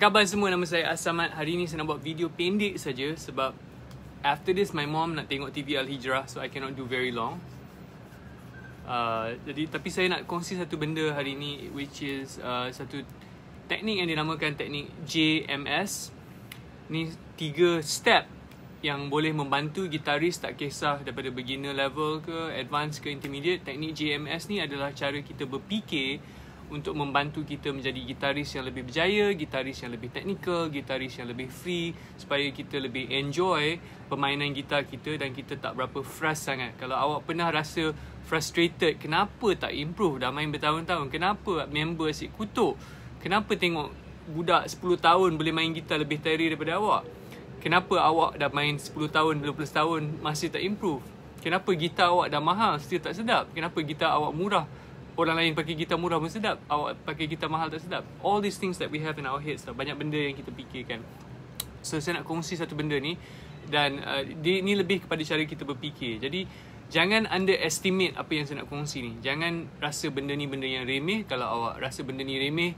Apa kabar semua, nama saya Az Samad. Hari ini saya nak buat video pendek saja sebab after this my mom nak tengok TV Al Hijrah, so I cannot do very long. Jadi tapi saya nak kongsi satu benda hari ini, which is satu teknik yang dinamakan teknik JMS. Ni 3 step yang boleh membantu gitaris tak kisah daripada beginner level ke advanced ke intermediate. Teknik JMS ni adalah cara kita berfikir untuk membantu kita menjadi gitaris yang lebih berjaya, gitaris yang lebih teknikal, gitaris yang lebih free, supaya kita lebih enjoy permainan gitar kita dan kita tak berapa frust sangat. Kalau awak pernah rasa frustrated, kenapa tak improve, dah main bertahun-tahun, kenapa member asyik kutuk, kenapa tengok budak 10 tahun boleh main gitar lebih terer daripada awak, kenapa awak dah main 10 tahun, 12 tahun masih tak improve, kenapa gitar awak dah mahal still tak sedap, kenapa gitar awak murah, orang lain pakai gitar murah pun sedap, awak pakai gitar mahal tak sedap. All these things that we have in our heads, banyak benda yang kita fikirkan. So saya nak kongsi satu benda ni. Dan ni lebih kepada cara kita berfikir. Jadi jangan underestimate apa yang saya nak kongsi ni. Jangan rasa benda ni benda yang remeh. Kalau awak rasa benda ni remeh,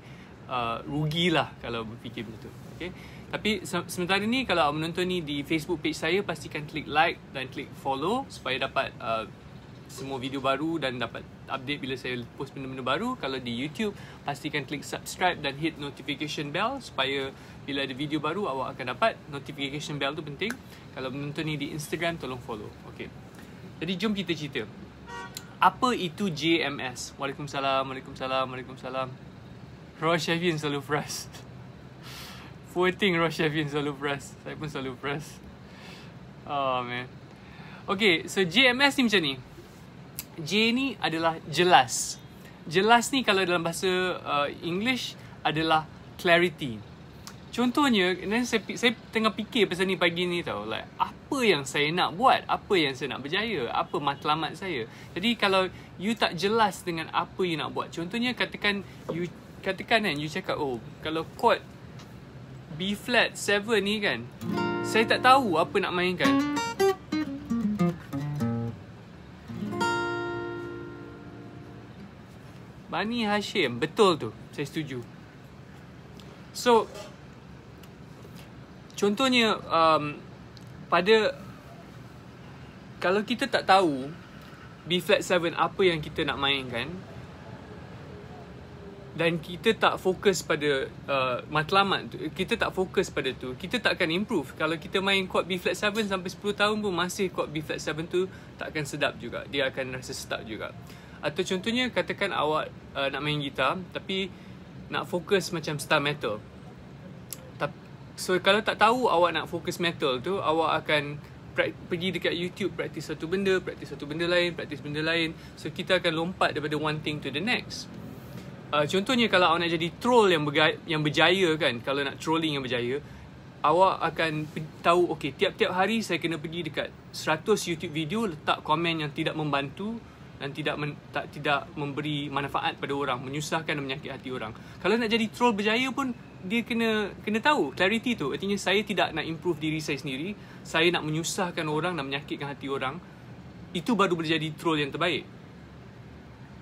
rugilah kalau berfikir macam tu, okay? Tapi sementara ni kalau awak menonton ni di Facebook page saya, pastikan klik like dan klik follow supaya dapat semua video baru dan dapat update bila saya post benda-benda baru. Kalau di YouTube, pastikan klik subscribe dan hit notification bell supaya bila ada video baru awak akan dapat. Notification bell tu penting. Kalau menonton ni di Instagram, tolong follow. Okay. Jadi jom kita cerita. Apa itu JMS? Waalaikumsalam, waalaikumsalam, waalaikumsalam. Roshevin selalu frust. Floating Roshevin selalu frust. Saya pun selalu frust. Oh man. Okay, so JMS ni macam ni. J ni adalah jelas. Jelas ni kalau dalam bahasa English adalah clarity. Contohnya, saya tengah fikir pasal ni pagi ni tau, like, apa yang saya nak buat, apa yang saya nak berjaya, apa matlamat saya. Jadi kalau you tak jelas dengan apa you nak buat, contohnya katakan you cakap, oh kalau chord B flat 7 ni kan, saya tak tahu apa nak mainkan. Bani Hashim, betul tu. Saya setuju. So, contohnya kalau kita tak tahu B flat 7 apa yang kita nak mainkan dan kita tak fokus pada matlamat tu, kita tak fokus pada tu, kita tak akan improve. Kalau kita main chord B flat 7 sampai 10 tahun pun masih chord B flat 7 tu tak akan sedap juga. Dia akan rasa stuck juga. Atau contohnya, katakan awak nak main gitar tapi nak fokus macam star metal. So kalau tak tahu awak nak fokus metal tu, awak akan pergi dekat YouTube, praktis satu benda lain, praktis benda lain. So kita akan lompat daripada one thing to the next. Contohnya kalau awak nak jadi troll yang berjaya kan, kalau nak trolling yang berjaya, awak akan tahu, okay, tiap-tiap hari saya kena pergi dekat 100 YouTube video, letak komen yang tidak membantu dan tidak memberi manfaat pada orang, menyusahkan dan menyakit hati orang. Kalau nak jadi troll berjaya pun, dia kena tahu clarity tu. Artinya saya tidak nak improve diri saya sendiri, saya nak menyusahkan orang dan menyakitkan hati orang. Itu baru boleh jadi troll yang terbaik.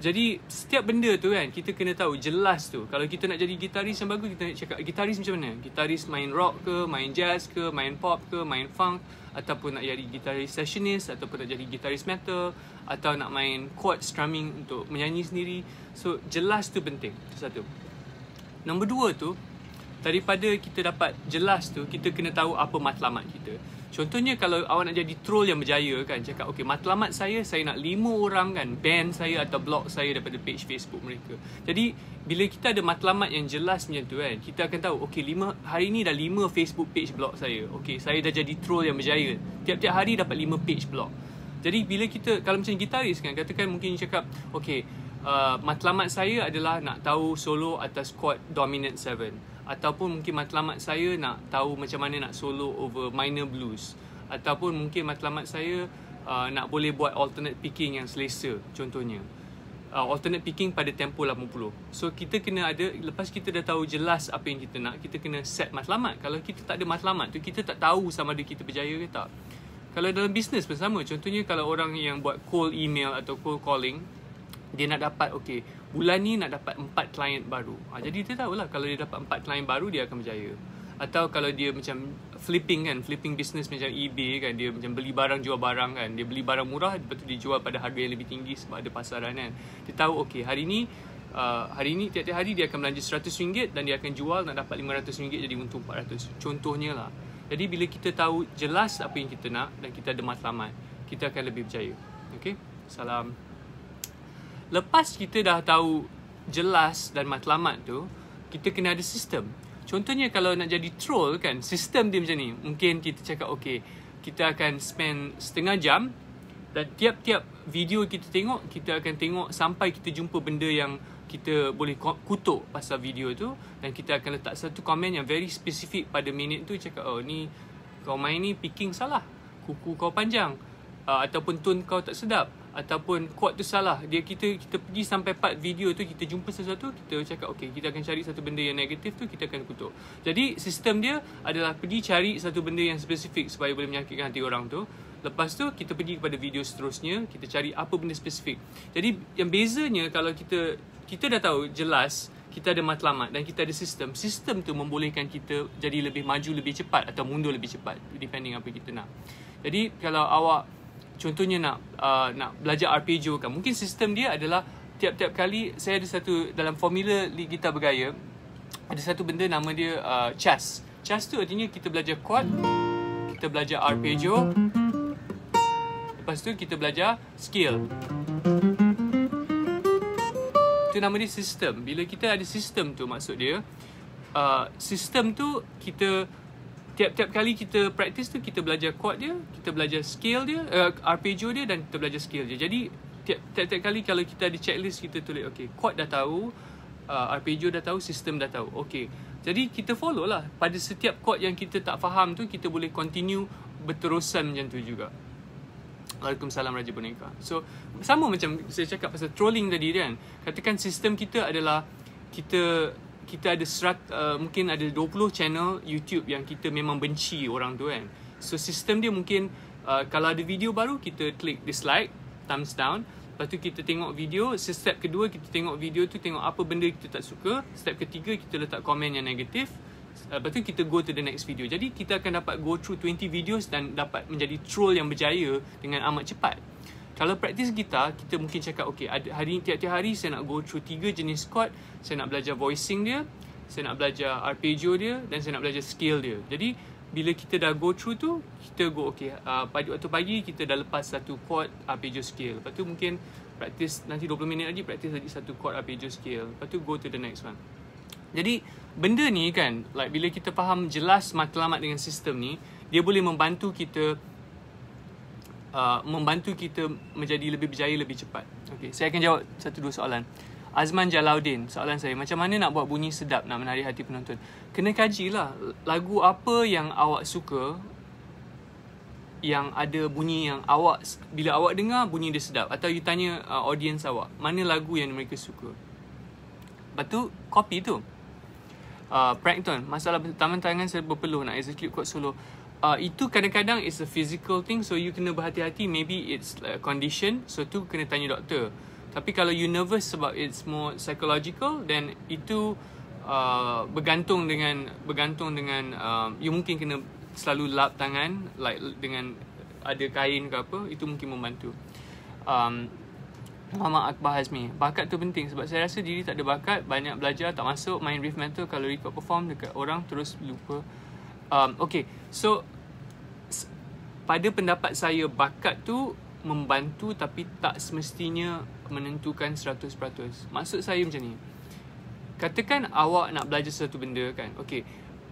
Jadi setiap benda tu kan kita kena tahu jelas tu. Kalau kita nak jadi gitaris yang bagus, kita nak cakap gitaris macam mana? Gitaris main rock ke, main jazz ke, main pop ke, main funk, ataupun nak jadi gitaris sessionist, ataupun nak jadi gitaris metal, atau nak main chord strumming untuk menyanyi sendiri. So jelas tu penting. Satu. Nombor dua tu, daripada kita dapat jelas tu, kita kena tahu apa matlamat kita. Contohnya kalau awak nak jadi troll yang berjaya kan, cakap okey matlamat saya nak 5 orang kan ban saya atau block saya daripada page Facebook mereka. Jadi bila kita ada matlamat yang jelas macam tu kan, kita akan tahu okey hari ni dah 5 Facebook page block saya. Okey, saya dah jadi troll yang berjaya. Tiap-tiap hari dapat 5 page block. Jadi bila kita, kalau macam gitaris kan, katakan mungkin cakap okey matlamat saya adalah nak tahu solo atas chord dominant 7. Ataupun mungkin matlamat saya nak tahu macam mana nak solo over minor blues. Ataupun mungkin matlamat saya nak boleh buat alternate picking yang selesa contohnya. Alternate picking pada tempo 80. So kita kena ada, lepas kita dah tahu jelas apa yang kita nak, kita kena set matlamat. Kalau kita tak ada matlamat tu, kita tak tahu sama ada kita berjaya ke tak. Kalau dalam bisnes pun sama. Contohnya kalau orang yang buat cold email atau cold calling, dia nak dapat, okey, bulan ni nak dapat 4 klien baru. Jadi dia tahulah kalau dia dapat 4 klien baru, dia akan berjaya. Atau kalau dia macam flipping kan, flipping business macam eBay kan, dia macam beli barang, jual barang kan. Dia beli barang murah, lepas tu dia jual pada harga yang lebih tinggi sebab ada pasaran kan. Dia tahu, okey, hari ni tiap-tiap hari dia akan belanja RM100 dan dia akan jual nak dapat RM500 jadi untung RM400. Contohnya lah. Jadi bila kita tahu jelas apa yang kita nak dan kita ada matlamat, kita akan lebih berjaya. Okey? Salam. Lepas kita dah tahu jelas dan matlamat tu, kita kena ada sistem. Contohnya kalau nak jadi troll kan, sistem dia macam ni. Mungkin kita cakap okey, kita akan spend setengah jam dan tiap-tiap video kita tengok, kita akan tengok sampai kita jumpa benda yang kita boleh kutuk pasal video tu. Dan kita akan letak satu komen yang very specific pada minit tu, cakap oh ni kau main ni picking salah, kuku kau panjang, ataupun tone kau tak sedap, ataupun quote tu salah. Dia kita pergi sampai part video tu, kita jumpa sesuatu, kita cakap okey, kita akan cari satu benda yang negatif tu, kita akan kutuk. Jadi sistem dia adalah pergi cari satu benda yang spesifik supaya boleh menyakitkan hati orang tu. Lepas tu kita pergi kepada video seterusnya, kita cari apa benda spesifik. Jadi yang bezanya kalau kita dah tahu jelas, kita ada matlamat dan kita ada sistem. Sistem tu membolehkan kita jadi lebih maju lebih cepat atau mundur lebih cepat depending apa kita nak. Jadi kalau awak contohnya nak belajar arpeggio kan, mungkin sistem dia adalah tiap-tiap kali saya ada satu dalam formula gitar bergaya, ada satu benda nama dia chas. Chas tu artinya kita belajar chord, kita belajar arpeggio, lepas tu kita belajar scale. Itu nama dia sistem. Bila kita ada sistem tu, maksud dia sistem tu kita tiap-tiap kali kita practice tu, kita belajar chord dia, kita belajar scale dia, arpeggio dia, dan kita belajar scale dia. Jadi tiap-tiap kali kalau kita ada checklist, kita tulis okey, chord dah tahu, arpeggio dah tahu, sistem dah tahu. Okey. Jadi kita follow lah. Pada setiap chord yang kita tak faham tu, kita boleh continue berterusan macam tu juga. Waalaikumsalam Raja Boneka. So sama macam saya cakap pasal trolling tadi kan. Katakan sistem kita adalah kita ada mungkin ada 20 channel YouTube yang kita memang benci orang tu kan. So sistem dia mungkin kalau ada video baru, kita klik dislike, thumbs down. Lepas tu kita tengok video. Step kedua kita tengok video tu, tengok apa benda kita tak suka. Step ketiga kita letak komen yang negatif. Lepas tu kita go to the next video. Jadi kita akan dapat go through 20 videos dan dapat menjadi troll yang berjaya dengan amat cepat. Kalau praktis gitar, kita mungkin cakap okey, tiap-tiap hari saya nak go through 3 jenis chord, saya nak belajar voicing dia, saya nak belajar arpeggio dia, dan saya nak belajar scale dia. Jadi bila kita dah go through tu, kita go okey, waktu pagi kita dah lepas satu chord arpeggio scale. Lepas tu mungkin praktis nanti 20 minit lagi, praktis lagi satu chord arpeggio scale. Lepas tu go to the next one. Jadi benda ni kan, like bila kita faham jelas matlamat dengan sistem ni, dia boleh membantu kita menjadi lebih berjaya lebih cepat. Okey, saya akan jawab satu dua soalan. Azman Jalaudin, soalan saya, macam mana nak buat bunyi sedap nak menarik hati penonton? Kena kajilah lagu apa yang awak suka, yang ada bunyi yang awak, bila awak dengar bunyi dia sedap. Atau you tanya audience awak, mana lagu yang mereka suka. Lepas tu copy tu. Prankton, masalah taman tangan saya berpeluh nak execute chord solo. Itu kadang-kadang it's a physical thing, so you kena berhati-hati, maybe it's condition, so tu kena tanya doktor. Tapi kalau you nervous sebab it's more psychological, then itu bergantung dengan you mungkin kena selalu lap tangan, like dengan ada kain ke apa, itu mungkin membantu. Mama Akbar Azmi, bakat tu penting sebab saya rasa diri tak ada bakat, banyak belajar tak masuk, main riff metal kalau record perform dekat orang terus lupa. Okay, so pada pendapat saya bakat tu membantu tapi tak semestinya menentukan 100%. Maksud saya macam ni. Katakan awak nak belajar sesuatu benda kan. Okey.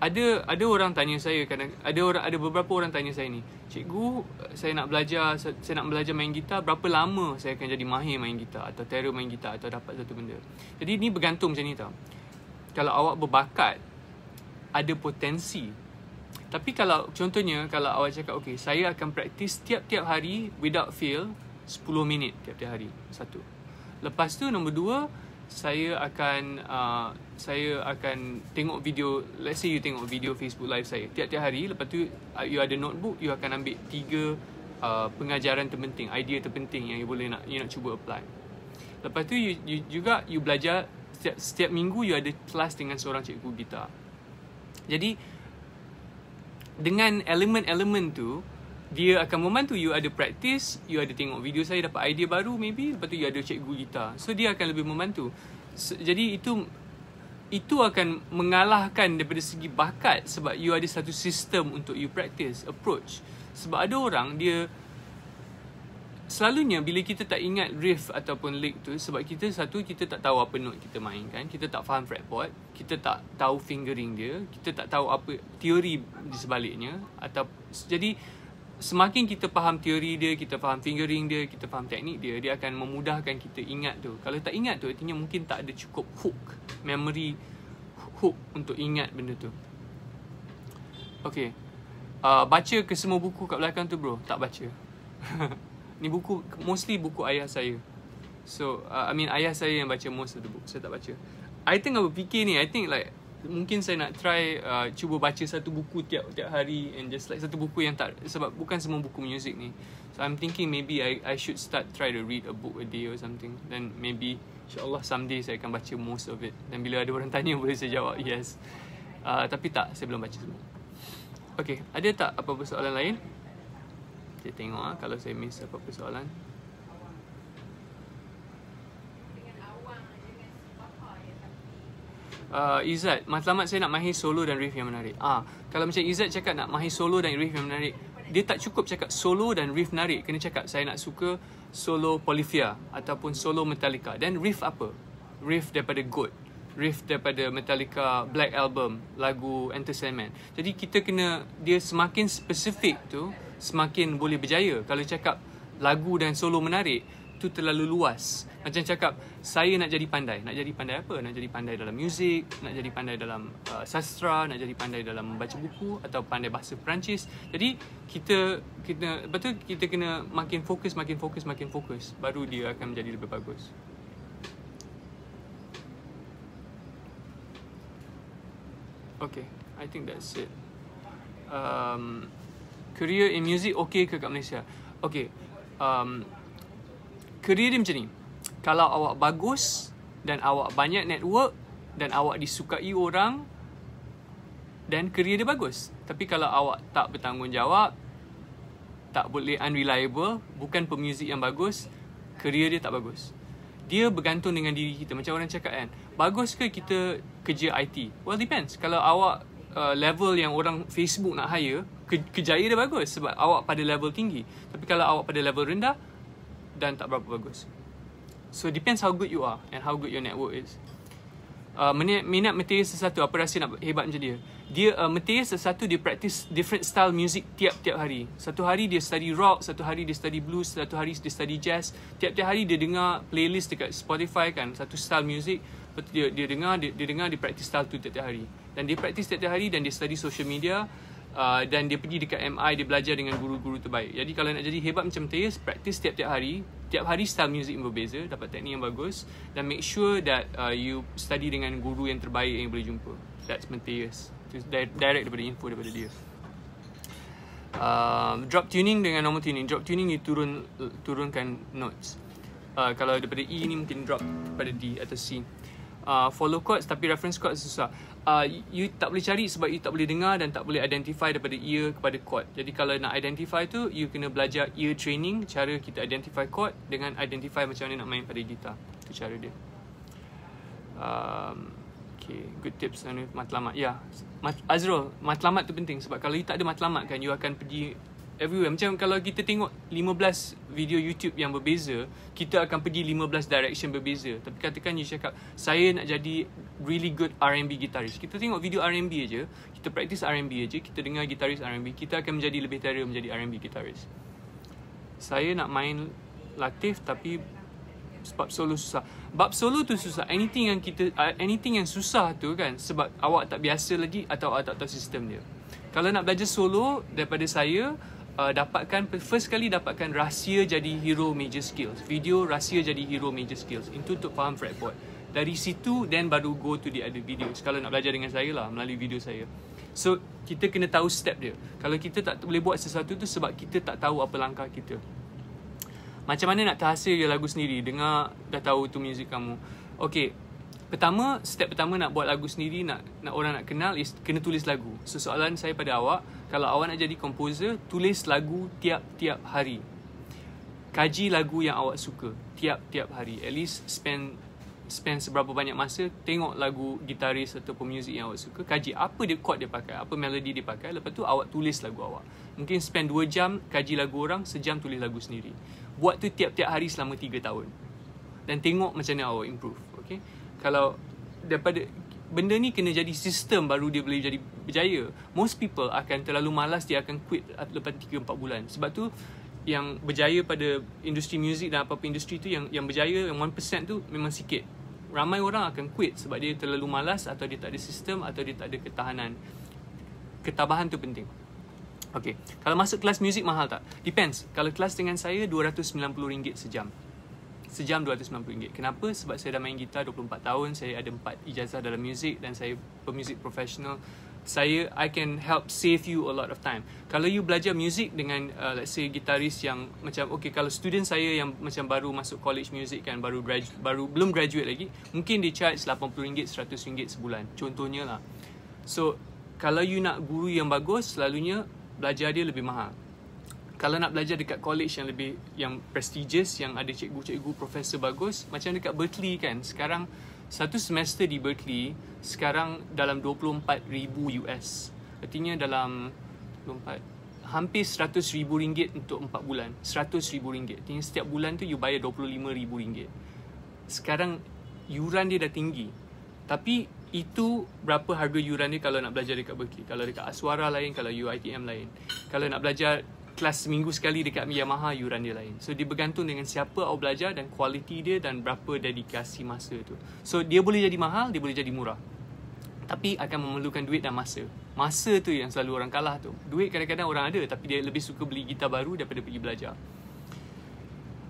Ada orang tanya saya, kadang ada beberapa orang tanya saya ni. Cikgu, saya nak belajar main gitar, berapa lama saya akan jadi mahir main gitar atau terer main gitar atau dapat satu benda. Jadi ni bergantung macam ni tau. Kalau awak berbakat, ada potensi. Tapi kalau contohnya kalau awak cakap okey saya akan praktis tiap-tiap hari without fail 10 minit tiap-tiap hari. Satu. Lepas tu nombor dua, saya akan tengok video, let's say you tengok video Facebook live saya tiap-tiap hari. Lepas tu you ada notebook, you akan ambil 3 pengajaran terpenting, idea terpenting yang you boleh you nak cuba apply. Lepas tu you belajar setiap minggu you ada kelas dengan seorang cikgu gitar. Jadi dengan elemen-elemen tu, dia akan membantu you ada practice, you ada tengok video saya, dapat idea baru maybe, lepas tu you ada cikgu gitar. So dia akan lebih membantu. So, jadi itu akan mengalahkan daripada segi bakat sebab you ada satu sistem untuk you practice, approach. Sebab ada orang dia selalunya bila kita tak ingat riff ataupun lick tu sebab kita tak tahu apa note kita mainkan, kita tak faham fretboard, kita tak tahu fingering dia, kita tak tahu apa teori di sebaliknya. Atau jadi semakin kita faham teori dia, kita faham fingering dia, kita faham teknik dia, dia akan memudahkan kita ingat tu. Kalau tak ingat tu artinya mungkin tak ada cukup hook, memory hook untuk ingat benda tu. Okey. Baca ke semua buku kat belakang tu bro? Tak baca. Ni buku, mostly buku ayah saya. So, I mean ayah saya yang baca most of the book. Saya tak baca. I tengah berfikir ni, I think like mungkin saya nak try cuba baca satu buku tiap hari. And just like satu buku yang tak, sebab bukan semua buku music ni. So, I'm thinking maybe I should start try to read a book a day or something. Then maybe insyaAllah someday saya akan baca most of it. Dan bila ada orang tanya boleh saya jawab yes. Tapi tak, saya belum baca semua. Okay, ada tak apa-apa soalan lain? Saya tengok lah kalau saya miss apa-apa soalan. Izzat, matlamat saya nak mahir solo dan riff yang menarik. Kalau macam Izzat cakap nak mahir solo dan riff yang menarik, dia tak cukup cakap solo dan riff menarik. Kena cakap saya nak suka solo Polyphia ataupun solo Metallica. Dan riff apa? Riff daripada God, riff daripada Metallica Black Album, lagu Enter Sandman. Jadi kita kena, dia semakin spesifik tu semakin boleh berjaya. Kalau cakap lagu dan solo menarik tu terlalu luas. Macam cakap saya nak jadi pandai. Nak jadi pandai apa? Nak jadi pandai dalam muzik, nak jadi pandai dalam sastra, nak jadi pandai dalam membaca buku atau pandai bahasa Perancis. Jadi kita kena makin fokus baru dia akan menjadi lebih bagus. Okay, I think that's it. Career in music okay ke kat Malaysia? Okay, career dia macam ni. Kalau awak bagus dan awak banyak network dan awak disukai orang, dan career dia bagus. Tapi kalau awak tak bertanggungjawab, tak boleh, unreliable, bukan pemuzik yang bagus, career dia tak bagus. Dia bergantung dengan diri kita. Macam orang cakap kan, bagus ke kita kerja IT? Well depends. Kalau awak level yang orang Facebook nak hire, kerjaya dia bagus sebab awak pada level tinggi. Tapi kalau awak pada level rendah dan tak berapa bagus. So depends how good you are and how good your network is. Minat Matthias sesuatu, apa rahsia nak hebat macam dia? Matthias sesuatu dia practice different style music tiap-tiap hari. Satu hari dia study rock, satu hari dia study blues, satu hari dia study jazz. Tiap-tiap hari dia dengar playlist dekat Spotify kan, satu style music. Dia dengar, dia practice style tu tiap-tiap hari. Dan dia practice tiap-tiap hari dan dia study social media. Dan dia pergi dekat MI, dia belajar dengan guru-guru terbaik. Jadi kalau nak jadi hebat macam Matthias, practice tiap-tiap hari. Tiap hari style music yang berbeza, dapat teknik yang bagus. Dan make sure that you study dengan guru yang terbaik yang boleh jumpa. That's Matthias. Direct daripada info daripada dia. Drop tuning dengan normal tuning. Drop tuning dia turunkan notes. Kalau daripada E ni mungkin drop daripada D atau C. Follow chords tapi reference chords susah. You tak boleh cari sebab you tak boleh dengar dan tak boleh identify daripada ear kepada chord. Jadi kalau nak identify tu, you kena belajar ear training, cara kita identify chord dengan identify macam mana nak main pada gitar. Itu cara dia. Okay, good tips dan matlamat. Ya, Azrul, matlamat tu penting sebab kalau you tak ada matlamat kan, you akan pergi everywhere. Macam kalau kita tengok 15 video YouTube yang berbeza, kita akan pergi 15 direction berbeza. Tapi katakan you cakap, saya nak jadi really good R&B gitaris, kita tengok video R&B aja, kita practice R&B aja, kita dengar gitaris R&B, kita akan menjadi lebih terer menjadi R&B gitaris. Saya nak main Latif tapi sebab solo susah. Bab solo tu susah. Anything yang susah tu kan, sebab awak tak biasa lagi atau awak tak tahu sistem dia. Kalau nak belajar solo daripada saya, first kali dapatkan rahsia jadi hero major skills. Video rahsia jadi hero major skills. Itu untuk faham fretboard. Dari situ then baru go to the other videos. Kalau nak belajar dengan saya lah, melalui video saya. So kita kena tahu step dia. Kalau kita tak boleh buat sesuatu tu sebab kita tak tahu apa langkah kita. Macam mana nak terhasil lagu sendiri? Dengar, dah tahu tu muzik kamu. Okay, pertama, step pertama nak buat lagu sendiri, nak orang nak kenal is kena tulis lagu. So soalan saya pada awak, kalau awak nak jadi komposer, tulis lagu tiap-tiap hari. Kaji lagu yang awak suka tiap-tiap hari. At least spend seberapa banyak masa tengok lagu gitaris atau pemuzik yang awak suka. Kaji apa dia chord dia pakai, apa melody dia pakai. Lepas tu awak tulis lagu awak. Mungkin spend 2 jam kaji lagu orang, sejam tulis lagu sendiri. Buat tu tiap-tiap hari selama 3 tahun. Dan tengok macam mana awak improve. Okay? Kalau daripada benda ni kena jadi sistem baru dia boleh jadi berjaya. Most people akan terlalu malas, dia akan quit lepas 3-4 bulan. Sebab tu yang berjaya pada industri muzik dan apa-apa industri tu, yang berjaya yang 1% tu memang sikit. Ramai orang akan quit sebab dia terlalu malas atau dia tak ada sistem atau dia tak ada ketahanan. Ketabahan tu penting. Okay, kalau masuk kelas muzik mahal tak? Depends. Kalau kelas dengan saya RM290 sejam. Sejam RM290. Kenapa? Sebab saya dah main gitar 24 tahun, saya ada 4 ijazah dalam muzik dan saya pemuzik profesional. I can help save you a lot of time. Kalau you belajar muzik dengan let's say gitaris yang macam okay, kalau student saya yang macam baru masuk college muzik kan, belum graduate lagi, mungkin dia charge RM80, RM100 sebulan. Contohnya lah. So, kalau you nak guru yang bagus, selalunya belajar dia lebih mahal. Kalau nak belajar dekat college yang prestigious, yang ada cikgu-cikgu, profesor bagus, macam dekat Berkeley kan, sekarang satu semester di Berkeley sekarang dalam $24,000 US. Artinya dalam hampir RM100,000 untuk 4 bulan. RM100,000. Artinya setiap bulan tu you bayar RM25,000. Sekarang yuran dia dah tinggi. Tapi itu berapa harga yuran dia kalau nak belajar dekat Berkeley. Kalau dekat Aswara lain, kalau UiTM lain. Kalau nak belajar kelas seminggu sekali dekat Yamaha, yuran dia lain. So dia bergantung dengan siapa awak belajar dan kualiti dia dan berapa dedikasi masa tu. So dia boleh jadi mahal, dia boleh jadi murah, tapi akan memerlukan duit dan masa. Masa tu yang selalu orang kalah tu. Duit kadang-kadang orang ada, tapi dia lebih suka beli gitar baru daripada pergi belajar.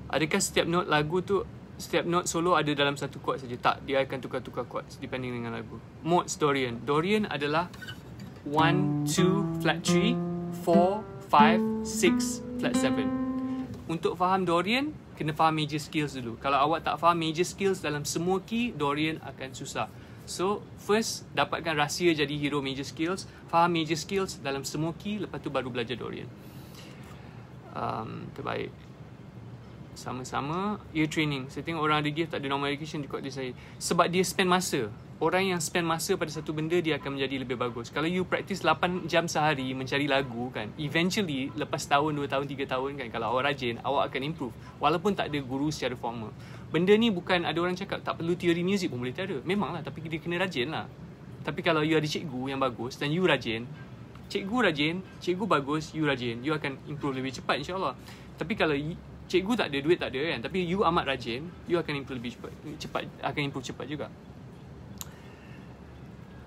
Adakah setiap note lagu tu, setiap note solo ada dalam satu chord saja? Tak, dia akan tukar-tukar chord depending dengan lagu. Modes Dorian. Dorian adalah 1, 2, flat 3, 4, 5, 6, flat 7. Untuk faham Dorian, kena faham major skills dulu. Kalau awak tak faham major skills dalam semua key, Dorian akan susah. So, first, dapatkan rahsia jadi hero major skills. Faham major skills dalam semua key, lepas tu baru belajar Dorian. Terbaik. Sama-sama. Ear training. Saya tengok orang ada gift, tak ada normal education dekat dia saya. Sebab dia spend masa. Orang yang spend masa pada satu benda, dia akan menjadi lebih bagus. Kalau you practice 8 jam sehari mencari lagu kan, eventually lepas tahun, 2 tahun, 3 tahun kan, kalau awak rajin, awak akan improve walaupun tak ada guru secara formal. Benda ni bukan ada orang cakap tak perlu teori muzik pun boleh tiada. Memanglah, tapi dia kena rajin lah. Tapi kalau you ada cikgu yang bagus dan you rajin, cikgu bagus, you rajin, you akan improve lebih cepat insyaAllah. Tapi kalau cikgu tak ada, duit tak ada kan, tapi you amat rajin, you akan improve lebih cepat akan improve cepat juga.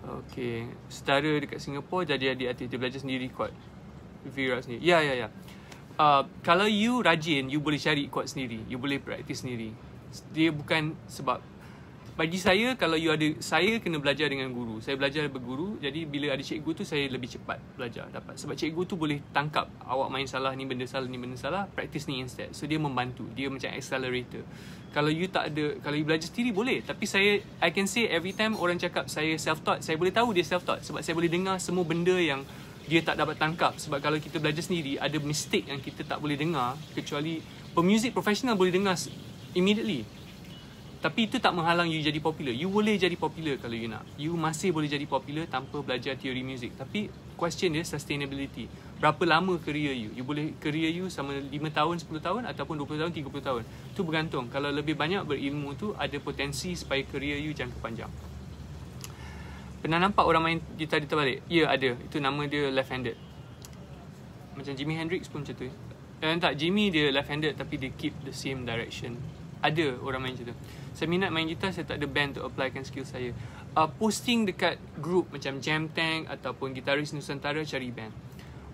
Okay, setara dekat Singapura jadi adik-adik belajar sendiri chord virus ni. Ya. Kalau you rajin, you boleh cari chord sendiri, you boleh practice sendiri. Dia bukan sebab Bagi saya, kalau you ada, saya kena belajar dengan guru. Saya belajar berguru, jadi bila ada cikgu tu saya lebih cepat belajar dapat. Sebab cikgu tu boleh tangkap awak main salah, ni benda salah, practice ni instead. So dia membantu, dia macam accelerator. Kalau you tak ada, kalau you belajar sendiri boleh. Tapi saya, I can say every time orang cakap saya self-taught, saya boleh tahu dia self-taught. Sebab saya boleh dengar semua benda yang dia tak dapat tangkap. Sebab kalau kita belajar sendiri, ada mistake yang kita tak boleh dengar. Kecuali pemuzik profesional boleh dengar immediately. Tapi itu tak menghalang you jadi popular. You boleh jadi popular kalau you nak. You masih boleh jadi popular tanpa belajar teori muzik. Tapi question dia sustainability. Berapa lama career you? You boleh career you sama 5 tahun, 10 tahun ataupun 20 tahun, 30 tahun. Itu bergantung. Kalau lebih banyak berilmu tu ada potensi supaya career you jangka panjang. Pernah nampak orang main gitar diterbalik? Ya, ada. Itu nama dia left-handed. Macam Jimi Hendrix pun macam tu. Tak, Jimi dia left-handed tapi dia keep the same direction. Ada orang main macam tu. Saya minat main gitar, saya tak ada band untuk applykan skill saya. Posting dekat group macam Jam Tank ataupun Gitaris Nusantara, cari band.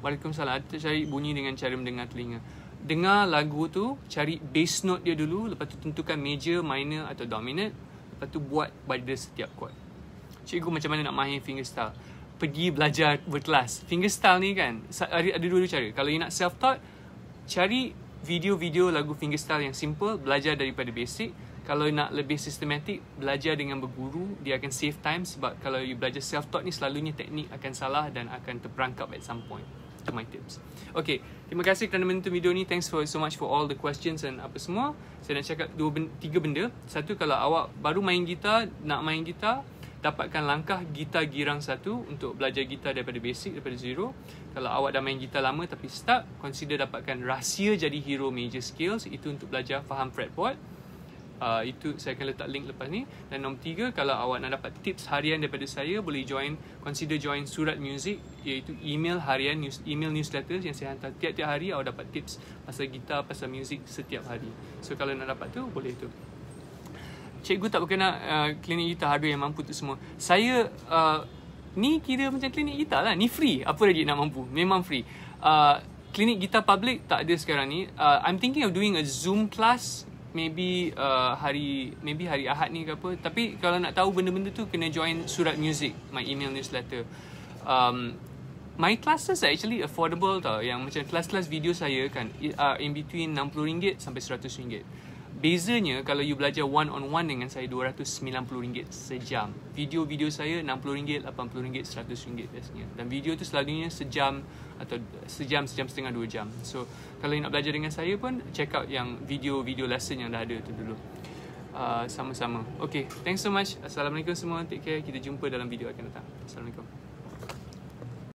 Waalaikumsalam. Atau cari bunyi dengan cara mendengar telinga. Dengar lagu tu, cari bass note dia dulu. Lepas tu tentukan major, minor atau dominant. Lepas tu buat pada setiap chord. Cikgu macam mana nak main fingerstyle? Pergi belajar berkelas. Fingerstyle ni kan, ada dua cara. Kalau you nak self-taught, cari video-video lagu fingerstyle yang simple. Belajar daripada basic. Kalau nak lebih sistematik, belajar dengan berguru. Dia akan save time sebab kalau you belajar self-taught ni, selalunya teknik akan salah dan akan terperangkap at some point. Itu my tips. Okay, terima kasih kerana menonton video ni. Thanks for so much for all the questions and apa semua. Saya nak cakap tiga benda. Satu, kalau awak baru main gitar, nak main gitar, dapatkan langkah gitar girang satu untuk belajar gitar daripada basic, daripada zero. Kalau awak dah main gitar lama tapi stuck, consider dapatkan rahsia jadi hero major scales. Itu untuk belajar faham fretboard. Itu saya akan letak link lepas ni. Dan nombor tiga, kalau awak nak dapat tips harian daripada saya, boleh join, consider join Surat Music, iaitu email harian, email newsletter yang saya hantar tiap-tiap hari. Awak dapat tips pasal gitar, pasal music setiap hari. So kalau nak dapat tu, boleh tu. Cikgu tak berkenaan klinik gitar hardware yang mampu tu semua. Saya ni kira macam klinik gitar lah. Ni free, apa lagi nak mampu, memang free. Klinik gitar public tak ada sekarang ni. I'm thinking of doing a Zoom class. Maybe hari Ahad ni ke apa. Tapi kalau nak tahu benda-benda tu, kena join Surat Music, my email newsletter. My classes are actually affordable tau. Yang macam kelas-kelas video saya kan, in between RM60 sampai RM100. Bezanya kalau you belajar one on one dengan saya, RM290 sejam. Video-video saya RM60, RM80, RM100 biasanya. Dan video tu selalunya sejam atau sejam setengah, 2 jam. So kalau you nak belajar dengan saya pun, check out yang video-video lesson yang dah ada tu dulu. Sama-sama. Okay, thanks so much. Assalamualaikum semua, take care. Kita jumpa dalam video akan datang. Assalamualaikum.